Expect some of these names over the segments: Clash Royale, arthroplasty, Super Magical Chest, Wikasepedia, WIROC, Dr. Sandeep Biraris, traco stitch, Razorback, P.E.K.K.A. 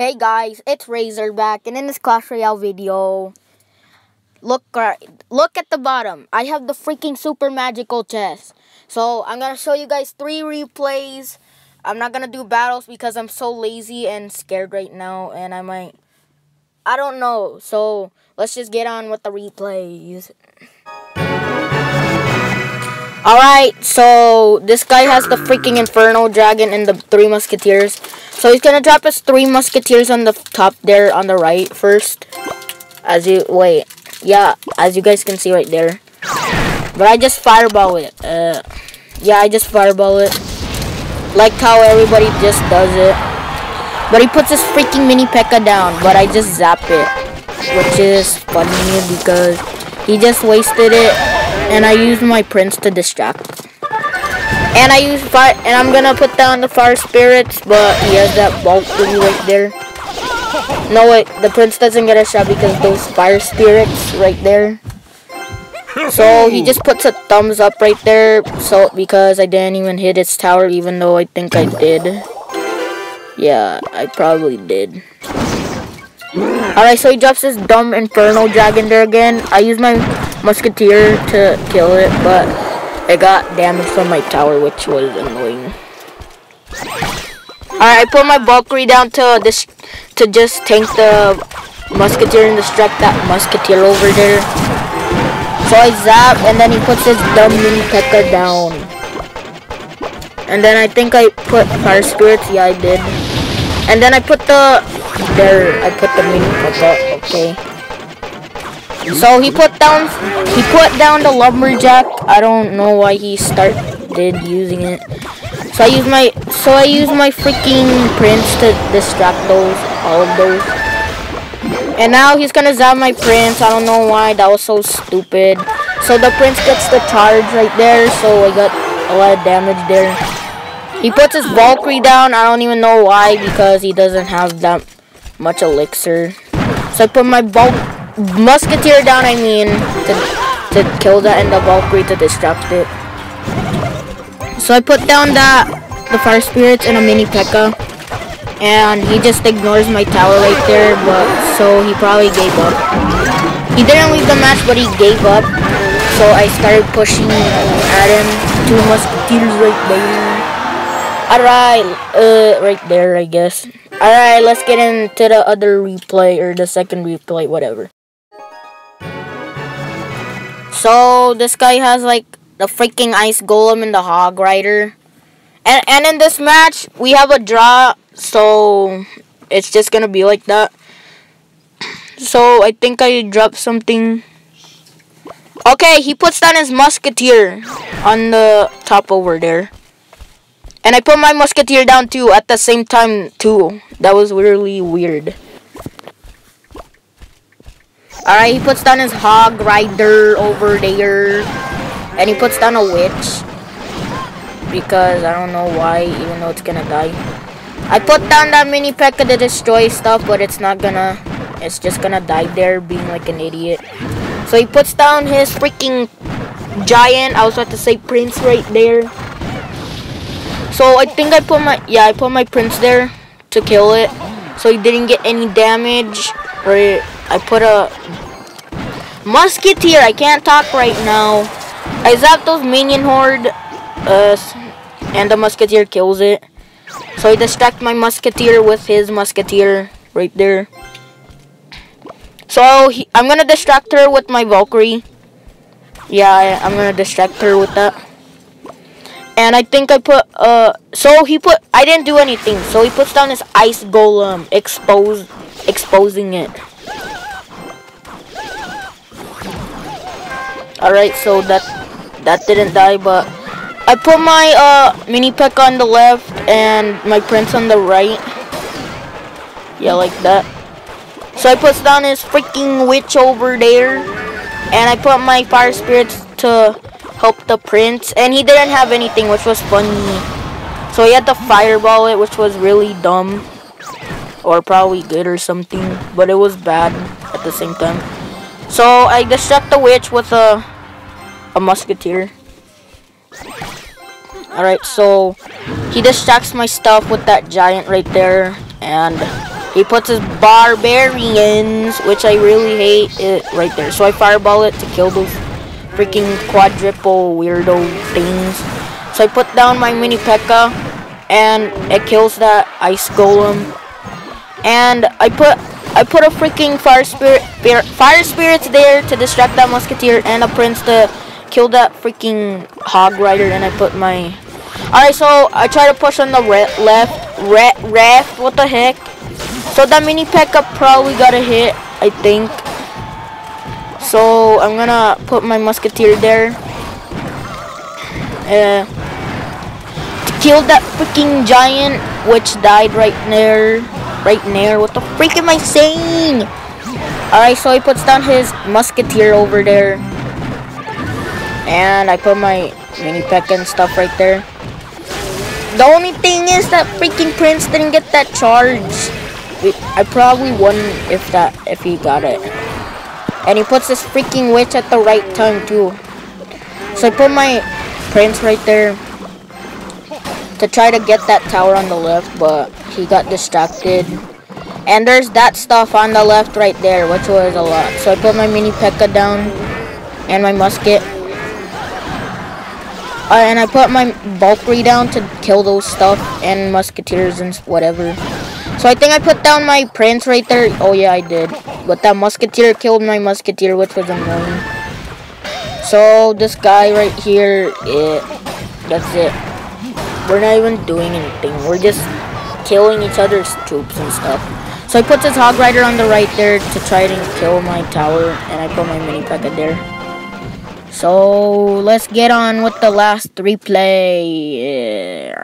Hey guys, it's Razorback, and in this Clash Royale video, look at the bottom. I have the freaking Super Magical Chest. So I'm gonna show you guys 3 replays. I'm not gonna do battles because I'm so lazy and scared right now, and I don't know. So let's just get on with the replays. Alright, so this guy has the freaking Inferno Dragon and the 3 Musketeers. So he's gonna drop his 3 Musketeers on the top there on the right first. As you guys can see right there. But I just fireball it. I just fireball it. Like how everybody just does it. But he puts his freaking mini P.E.K.K.A down, but I just zap it. Which is funny because he just wasted it. And I used my Prince to distract. And I'm gonna put down the Fire Spirits, but he has that bulk thing right there. No wait, the Prince doesn't get a shot because those Fire Spirits right there. So he just puts a thumbs up right there. So because I didn't even hit its tower, even though I think I did. Yeah, I probably did. Alright, so he drops this dumb Inferno Dragon there again. I use my Musketeer to kill it, but it got damage from my tower, which was annoying. Alright, I put my Valkyrie down to just tank the Musketeer and distract that Musketeer over there. So I zap, and then he puts his dumb mini P.E.K.K.A down. And then I think I put Fire Spirits, yeah I did. And then I put the mini P.E.K.K.A, okay. So he put down the Lumberjack. I don't know why he started using it. So I used my freaking Prince to distract all of those. And now he's gonna zap my Prince. I don't know why, that was so stupid. So the Prince gets the charge right there, so I got a lot of damage there. He puts his Valkyrie down, I don't even know why, because he doesn't have that much elixir. So I put my Musketeer down, to kill that, and the Valkyrie to distract it. So I put down the Fire Spirits and a mini P.E.K.K.A, and he just ignores my tower right there, so he probably gave up. He didn't leave the match, but he gave up, so I started pushing at him. 2 Musketeers right there. Alright, right there I guess. Alright, let's get into the other replay, or the second replay, whatever. So this guy has like the freaking Ice Golem and the Hog Rider, and in this match we have a draw, so it's just gonna be like that. So I think I dropped something. Okay, he puts down his Musketeer on the top over there, and I put my Musketeer down too at the same time too. That was really weird. Alright, he puts down his Hog Rider over there, and he puts down a Witch, because I don't know why, even though it's gonna die. I put down that mini P.E.K.K.A to destroy stuff, but it's just gonna die there, being like an idiot. So he puts down his freaking Giant, I was about to say Prince right there. So I think I put my Prince there to kill it, so he didn't get any damage, or I put a Musketeer. I can't talk right now. I zapped those minion horde, and the Musketeer kills it. So I distract my Musketeer with his Musketeer right there. So I'm gonna distract her with my Valkyrie. Yeah, I'm gonna distract her with that. And I think I put I didn't do anything. So he puts down his Ice Golem, exposing it. Alright, so that didn't die, but I put my mini P.E.K.K.A on the left and my Prince on the right. Yeah, like that. So I puts down his freaking Witch over there, and I put my Fire Spirits to help the Prince, and he didn't have anything, which was funny. So he had to fireball it, which was really dumb, or probably good or something, but it was bad at the same time. So I distract the Witch with a Musketeer. Alright, so he distracts my stuff with that Giant right there, and He puts his barbarians, which I really hate it right there. So I fireball it to kill those freaking quadruple weirdo things. So I put down my mini P.E.K.K.A. and it kills that ice golem. And I put a freaking fire spirits there to distract that musketeer and a prince to kill that freaking hog rider. And I put my... Alright, so I try to push on the left, what the heck. So that mini P.E.K.K.A. probably got a hit, I think. So I'm gonna put my musketeer there to kill that freaking giant, which died right there. What the freak am I saying? Alright, so he puts down his musketeer over there, and I put my mini P.E.K.K.A. and stuff right there. The only thing is that freaking prince didn't get that charge. I probably won if he got it. And he puts this freaking witch at the right time too. So I put my prince right there to try to get that tower on the left, but he got distracted. And there's that stuff on the left right there, which was a lot. So I put my mini P.E.K.K.A. down and my musket. And I put my Valkyrie down to kill those stuff and musketeers and whatever. So I think I put down my prince right there. Oh yeah, I did. But that musketeer killed my musketeer, which was annoying. So this guy right here, that's it. We're not even doing anything. We're just killing each other's troops and stuff. So I put this hog rider on the right there to try to kill my tower. And I put my mini P.E.K.K.A. there. So let's get on with the last replay.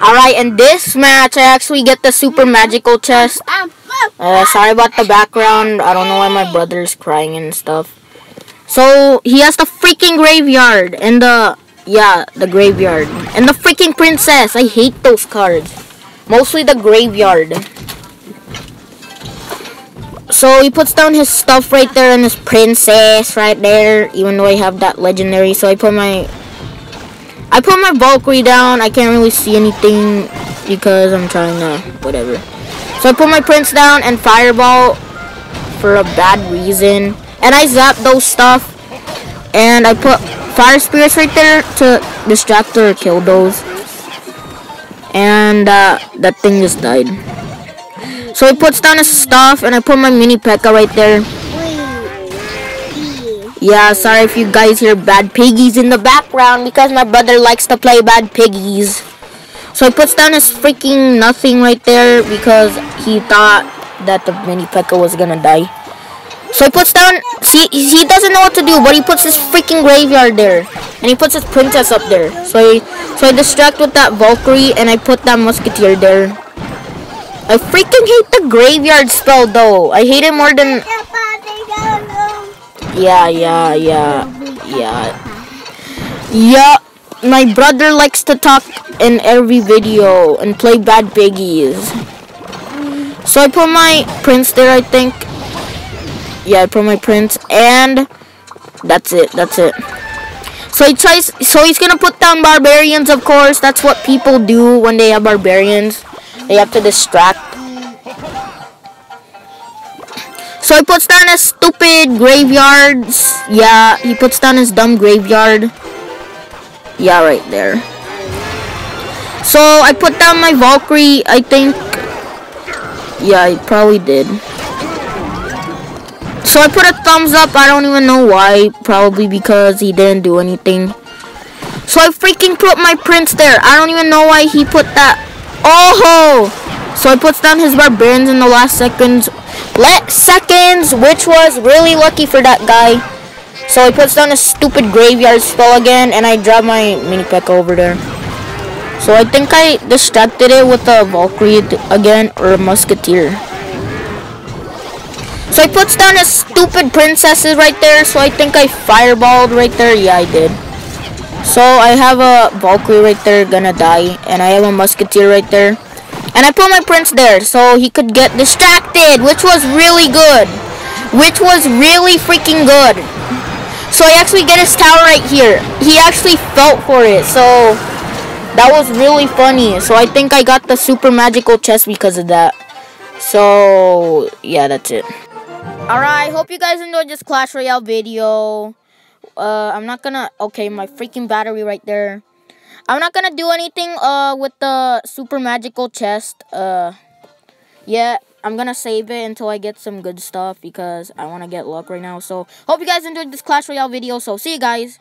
Alright, in this match I actually get the super magical chest. Sorry about the background. I don't know why my brother's crying and stuff. So he has the freaking graveyard and the graveyard. And the freaking princess. I hate those cards. Mostly the graveyard. So he puts down his stuff right there and his princess right there, even though I have that legendary. So I put my Valkyrie down. I can't really see anything because I'm trying to whatever. So I put my prince down and fireball for a bad reason. And I zap those stuff. And I put fire spirits right there to distract or kill those. And that thing just died. So he puts down his stuff, and I put my mini P.E.K.K.A. right there. Yeah, sorry if you guys hear Bad Piggies in the background, because my brother likes to play Bad Piggies. So he puts down his freaking nothing right there, because he thought that the mini P.E.K.K.A. was gonna die. So he puts down... He doesn't know what to do, but he puts his freaking graveyard there. And he puts his princess up there. So I distract with that Valkyrie, and I put that musketeer there. I freaking hate the graveyard spell though. I hate it more than... Yeah. My brother likes to talk in every video and play Bad Piggies. So I put my prince there, I think. Yeah, I put my prince and... That's it. So he's gonna put down barbarians, of course. That's what people do when they have barbarians. They have to distract. So he puts down his stupid graveyards. Yeah, he puts down his dumb graveyard. Yeah, right there. So I put down my Valkyrie, I think. Yeah, I probably did. So I put a thumbs up. I don't even know why. Probably because he didn't do anything. So I freaking put my prince there. I don't even know why he put that. Oh! So he puts down his barbarians in the last seconds, which was really lucky for that guy. So he puts down a stupid graveyard spell again, and I drop my mini P.E.K.K.A. over there. So I think I distracted it with a Valkyrie again, or a musketeer. So he puts down his stupid princesses right there, so I think I fireballed right there. Yeah, I did. So I have a Valkyrie right there gonna die, and I have a musketeer right there, and I put my prince there so he could get distracted, which was really good, which was really freaking good. So I actually get his tower right here. He actually felt for it, so That was really funny. So I think I got the Super Magical Chest because of that. So yeah, that's it. Alright, hope you guys enjoyed this Clash Royale video. I'm not gonna... Okay, my freaking battery right there. I'm not gonna do anything with the Super Magical Chest. Yeah, I'm gonna save it until I get some good stuff because I wanna get luck right now. So, hope you guys enjoyed this Clash Royale video. So, see you guys.